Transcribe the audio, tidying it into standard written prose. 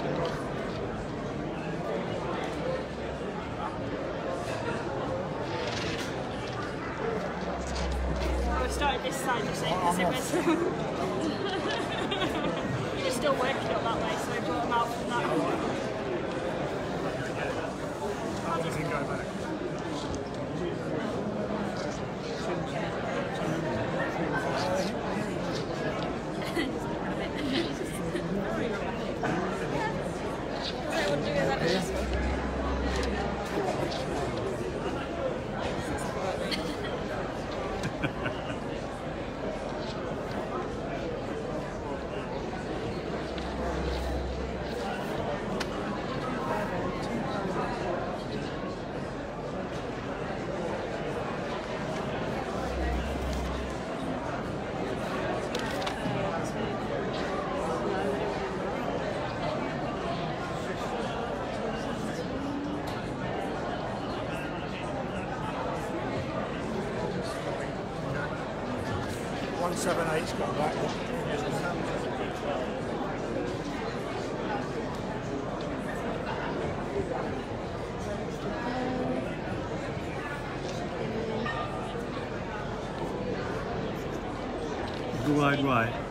Oh, I started this side, you see, because it was... It was still working up that way, so I brought them out from that one. I'll just go back. Seven, eight's got back. Glide right.